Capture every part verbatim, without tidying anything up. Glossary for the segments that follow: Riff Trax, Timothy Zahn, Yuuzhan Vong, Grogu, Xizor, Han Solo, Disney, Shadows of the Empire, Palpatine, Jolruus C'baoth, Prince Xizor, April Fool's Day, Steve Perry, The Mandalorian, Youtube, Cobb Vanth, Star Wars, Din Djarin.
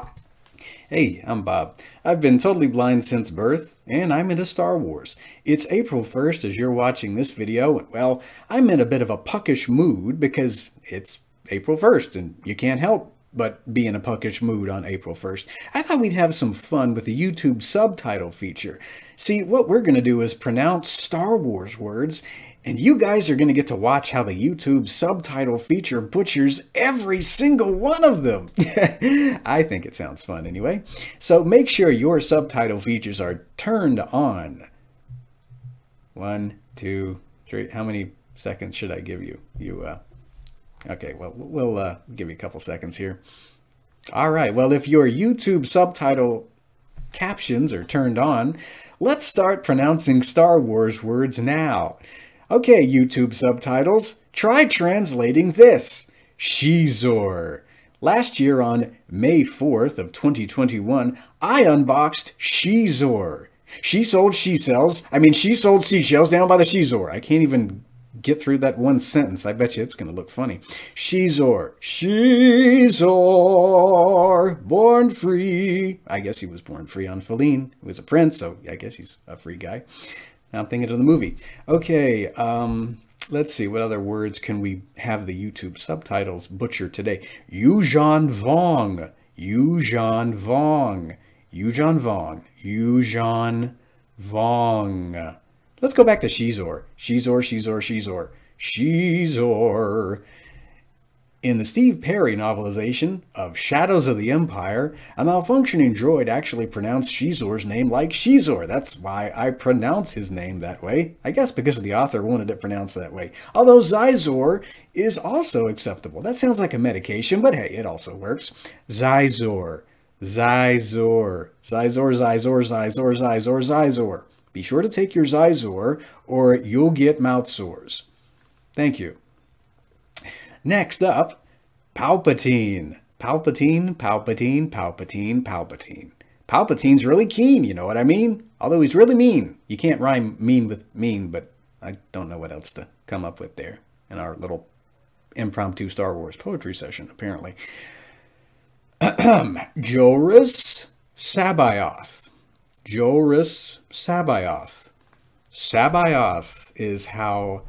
Bob. Hey, I'm Bob. I've been totally blind since birth, and I'm into Star Wars. It's April first as you're watching this video, and well, I'm in a bit of a puckish mood because it's April first, and you can't help but be in a puckish mood on April first. I thought we'd have some fun with the YouTube subtitle feature. See, what we're going to do is pronounce Star Wars words, and you guys are going to get to watch how the YouTube subtitle feature butchers every single one of them. I think it sounds fun anyway. So make sure your subtitle features are turned on. One, two, three. How many seconds should I give you? You, uh, okay, well, we'll uh, give you a couple seconds here. All right, well, if your YouTube subtitle captions are turned on, let's start pronouncing Star Wars words now. Okay, YouTube subtitles, try translating this. Xizor. Last year on May fourth of twenty twenty-one, I unboxed Xizor. She sold she sells. I mean, she sold seashells down by the Xizor. I can't even get through that one sentence. I bet you it's going to look funny. Xizor. Xizor. Born free. I guess he was born free on Feline. He was a prince, so I guess he's a free guy. I'm thinking of the movie. Okay, um, let's see. What other words can we have the YouTube subtitles butcher today? Yuuzhan Vong. Yuuzhan Vong. Yuuzhan Vong. Yuuzhan Vong. Let's go back to Xizor. Xizor, Xizor, Xizor. Xizor. In the Steve Perry novelization of Shadows of the Empire, a malfunctioning droid actually pronounced Xizor's name like Xizor. That's why I pronounce his name that way. I guess because the author wanted it pronounced that way. Although Xizor is also acceptable. That sounds like a medication, but hey, it also works. Xizor. Xizor. Xizor, Xizor, Xizor, Xizor, Xizor. Be sure to take your Xizor or you'll get mouth sores. Thank you. Next up, Palpatine. Palpatine, Palpatine, Palpatine, Palpatine. Palpatine's really keen, you know what I mean? Although he's really mean. You can't rhyme mean with mean, but I don't know what else to come up with there in our little impromptu Star Wars poetry session, apparently. Jolruus C'baoth. Jolruus C'baoth. C'baoth is how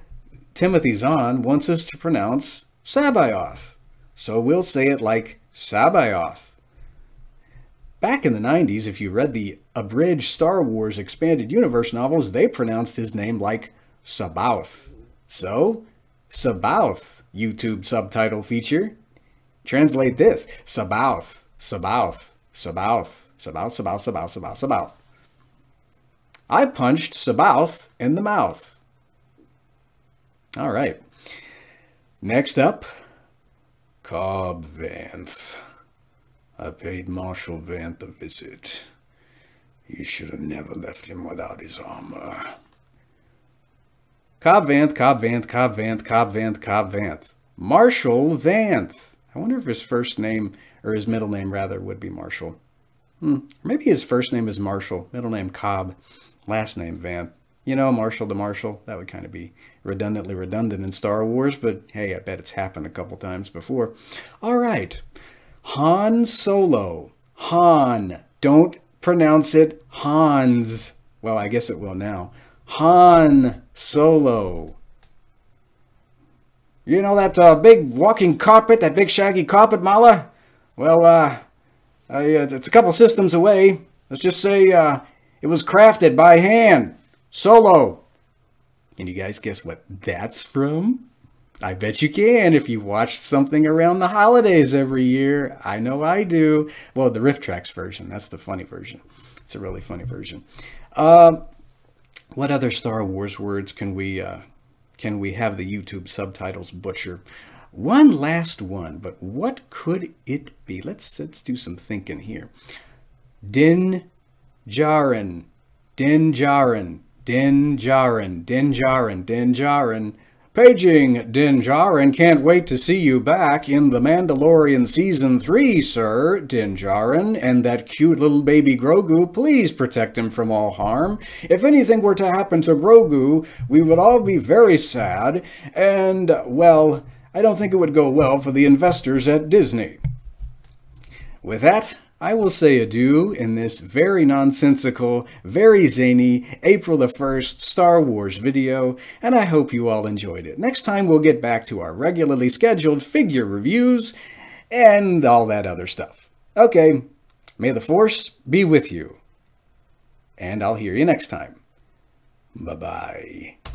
Timothy Zahn wants us to pronounce C'baoth, so we'll say it like C'baoth. Back in the nineties, if you read the abridged Star Wars Expanded Universe novels, they pronounced his name like C'baoth. So, C'baoth, YouTube subtitle feature. Translate this, C'baoth, C'baoth, C'baoth, C'baoth, C'baoth, C'baoth, C'baoth, C'baoth. I punched C'baoth in the mouth. All right. Next up, Cobb Vanth. I paid Marshal Vanth a visit. You should have never left him without his armor. Cobb Vanth, Cobb Vanth, Cobb Vanth, Cobb Vanth, Cobb Vanth. Marshal Vanth. I wonder if his first name, or his middle name rather, would be Marshal. Hmm. Maybe his first name is Marshal, middle name Cobb, last name Vanth. You know, Marshal the Marshal, that would kind of be redundantly redundant in Star Wars, but hey, I bet it's happened a couple times before. All right, Han Solo. Han. Don't pronounce it Hans. Well, I guess it will now. Han Solo. You know that uh, big walking carpet, that big shaggy carpet, Mala? Well, uh, uh, it's a couple systems away. Let's just say uh, it was crafted by hand. Solo. Can you guys guess what that's from? I bet you can if you've watched something around the holidays every year. I know I do. Well, the Riff Trax version. That's the funny version. It's a really funny version. Uh, what other Star Wars words can we uh, can we have the YouTube subtitles butcher? One last one, but what could it be? Let's let's do some thinking here. Din Djarin. Din Djarin. Din Djarin, Din Djarin, Din Djarin. Paging Din Djarin, can't wait to see you back in The Mandalorian Season three, sir, Din Djarin. And that cute little baby Grogu, please protect him from all harm. If anything were to happen to Grogu, we would all be very sad. And, well, I don't think it would go well for the investors at Disney. With that, I will say adieu in this very nonsensical, very zany April the first Star Wars video, and I hope you all enjoyed it. Next time we'll get back to our regularly scheduled figure reviews and all that other stuff. Okay, may the Force be with you, and I'll hear you next time. Bye-bye.